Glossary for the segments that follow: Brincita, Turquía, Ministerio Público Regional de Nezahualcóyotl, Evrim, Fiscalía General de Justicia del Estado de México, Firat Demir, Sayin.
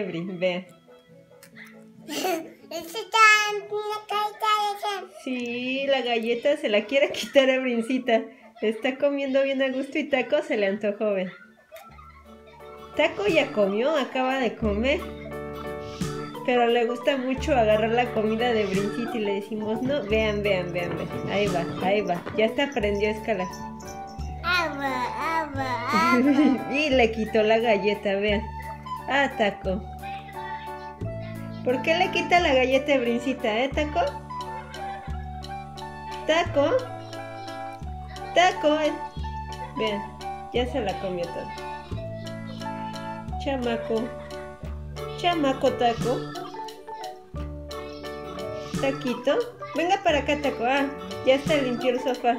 Febri, ve. Sí, la galleta se la quiere quitar a Brincita. Está comiendo bien a gusto y Taco se le antojó, ve. Taco ya comió, acaba de comer. Pero le gusta mucho agarrar la comida de Brincita y le decimos, no, vean. Ahí va. Ya hasta aprendió a escalar. Y le quitó la galleta, vean. Ah, Taco. ¿Por qué le quita la galleta a Brincita, Taco? Taco. Vean, ya se la comió todo. Chamaco Taco. Taquito. Venga para acá, Taco. Ah, ya está limpio el sofá.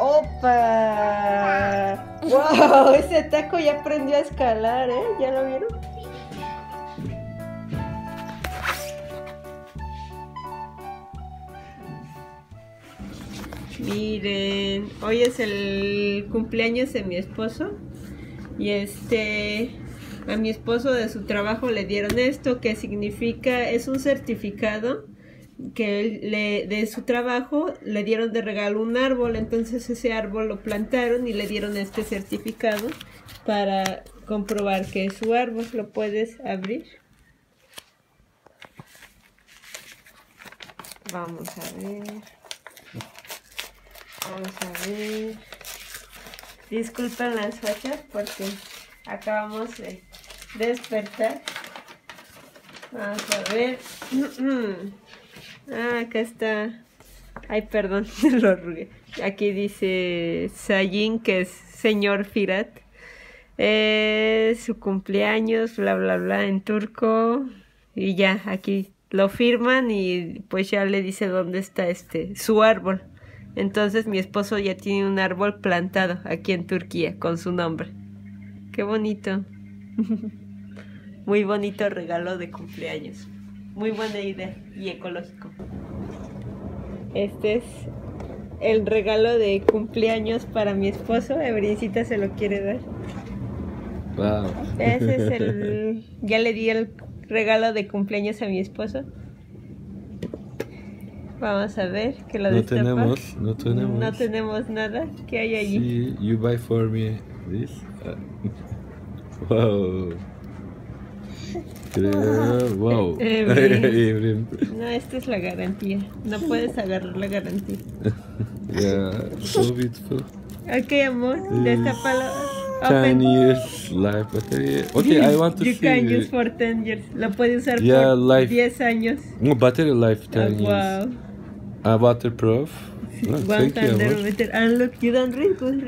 ¡Opa! ¡Wow! Ese Taco ya aprendió a escalar, ¿eh? ¿Ya lo vieron? Miren, hoy es el cumpleaños de mi esposo. Y a mi esposo de su trabajo le dieron esto, que significa, es un certificado que de su trabajo le dieron de regalo un árbol. Entonces ese árbol lo plantaron y le dieron este certificado para comprobar que es su árbol. ¿Lo puedes abrir? Vamos a ver. Disculpen las fachas porque acabamos de despertar. Vamos a ver. Ah, acá está. Ay, perdón, lo arrugué. Aquí dice Sayin, que es señor Firat. Su cumpleaños, bla, bla, bla, en turco. Y ya, aquí lo firman y pues ya le dice dónde está su árbol. Entonces mi esposo ya tiene un árbol plantado aquí en Turquía con su nombre. ¡Qué bonito! Muy bonito regalo de cumpleaños. Muy buena idea y ecológico. Este es el regalo de cumpleaños para mi esposo. Brincita se lo quiere dar. Wow. Ese es el... Ya le di el regalo de cumpleaños a mi esposo. Vamos a ver que lo destapa. No tenemos nada. ¿Qué hay allí? Sí, you buy for me this. Wow. Wow. No, esta es la garantía. No puedes agarrar la garantía. Yeah, so beautiful. Okay, amor, destápalo. 10 years life battery. Okay, I want to see. You can use for 10 years. Lo puedes usar por 10 años. No, battery life 10 years. Wow. Waterproof. No, thank you, amor. And look, you don't read good.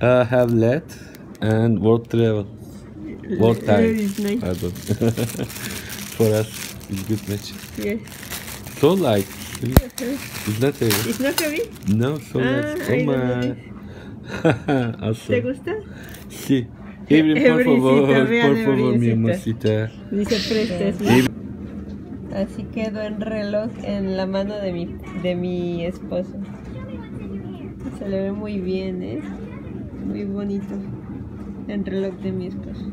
I have LED and world travel. World time. Nice. I don't. For us, it's good match. Yes. So light. It's not heavy. It's not heavy? No, so light. Awesome. ¿Te gusta? Sí. Por favor, mi amorcita. Dice prestes. Así quedó el reloj en la mano de mi esposo. Se le ve muy bien, ¿eh? Muy bonito el reloj de mi esposo.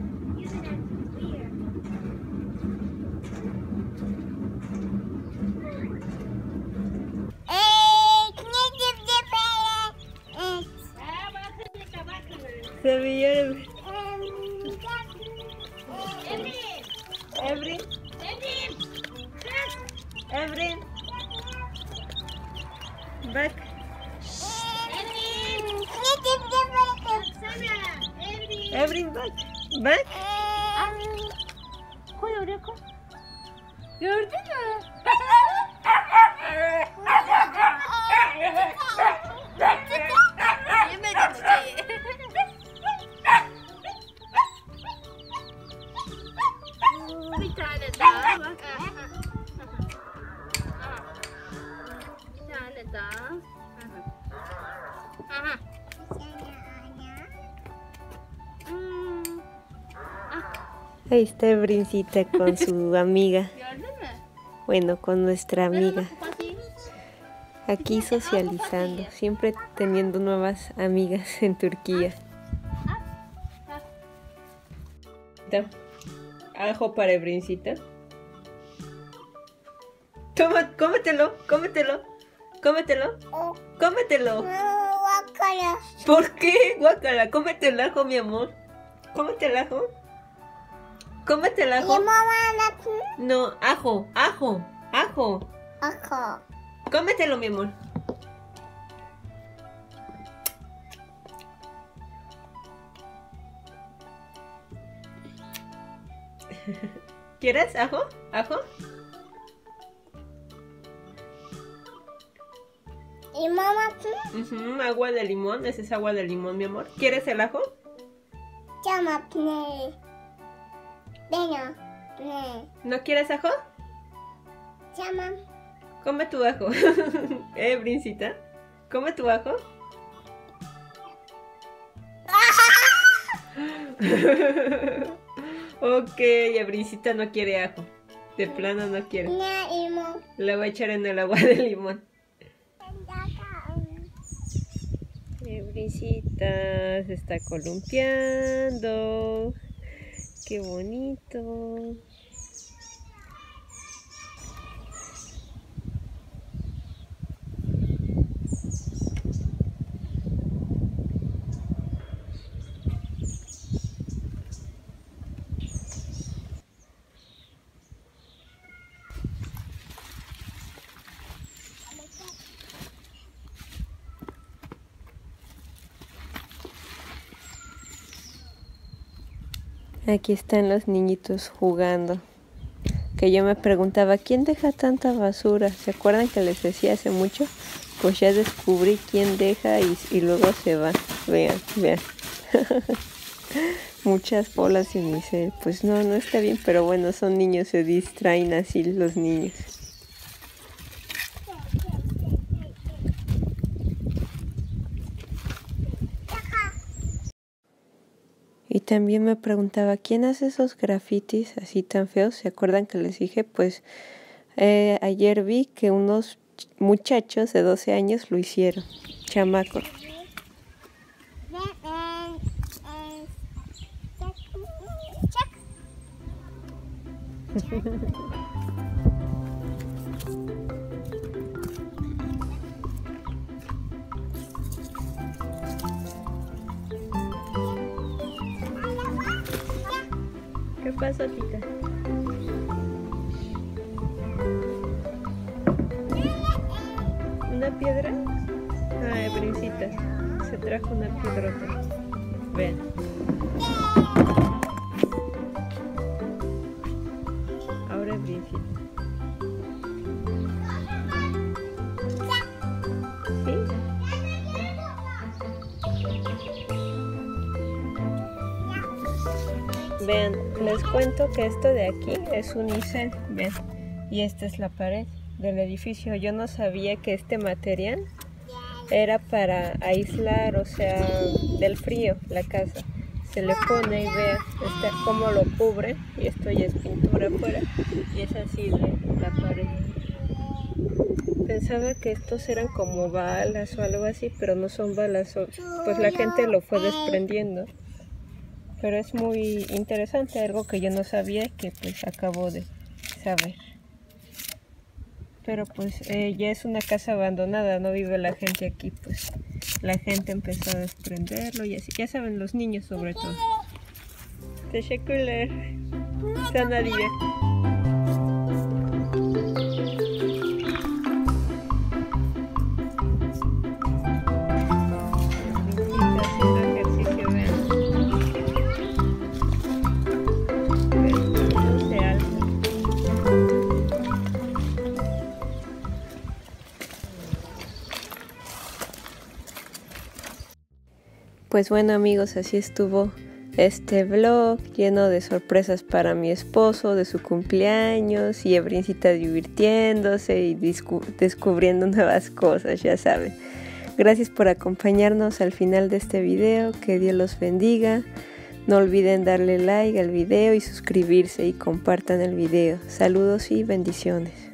Evrim, bak. Evrim, bak. Koy oraya, koy. Gördün mü? Yemedim çiçeği. Bir tane daha bak. Ahí está Brincita con su amiga. Bueno, con nuestra amiga. Aquí socializando, siempre teniendo nuevas amigas en Turquía. hebrecita. Ajo para hebrecita. Toma, cómetelo, cómetelo, cómetelo, cómetelo. Guácala. ¿Por qué? Guácala, cómete el ajo, mi amor. Cómete el ajo. Cómete el ajo. No, ajo, ajo, ajo. Ajo. Cómetelo, mi amor. ¿Quieres ajo? ¿Ajo? ¿Y mamá qué? Agua de limón, esa es agua de limón, mi amor. ¿Quieres el ajo? Llama, venga. ¿No quieres ajo? Llama. Come tu ajo. Brincita. Come tu ajo. Ok, Brincita no quiere ajo. De plano no quiere. Le voy a echar en el agua de limón. Brincita se está columpiando. Qué bonito. Aquí están los niñitos jugando. Que yo me preguntaba, ¿quién deja tanta basura? ¿Se acuerdan que les decía hace mucho? Pues ya descubrí quién deja y luego se va. Vean, vean. Muchas bolas y me dice, pues no, no está bien, pero bueno, son niños, se distraen así los niños. Y también me preguntaba, ¿quién hace esos grafitis así tan feos? ¿Se acuerdan que les dije? Pues ayer vi que unos muchachos de 12 años lo hicieron, chamacos. ¿Qué pasó, tita? ¿Una piedra? Ay, Brincita, se trajo una piedrota. Ven. Ahora Brincita. ¿Sí? Vean. Les cuento que esto de aquí es un unicel, ven, y esta es la pared del edificio. Yo no sabía que este material era para aislar, o sea, del frío la casa. Se le pone y vean cómo lo cubre, y esto ya es pintura afuera, y es así de la pared. Pensaba que estos eran como balas o algo así, pero no son balas, pues la gente lo fue desprendiendo. Pero es muy interesante, algo que yo no sabía que pues acabo de saber. Pero pues ya es una casa abandonada, no vive la gente aquí, pues la gente empezó a desprenderlo y así. Ya saben, los niños sobre todo. Teşekkürler. Sana direct. Pues bueno amigos, así estuvo este vlog lleno de sorpresas para mi esposo, de su cumpleaños y Brincita divirtiéndose y descubriendo nuevas cosas, ya saben. Gracias por acompañarnos al final de este video, que Dios los bendiga. No olviden darle like al video y suscribirse y compartan el video. Saludos y bendiciones.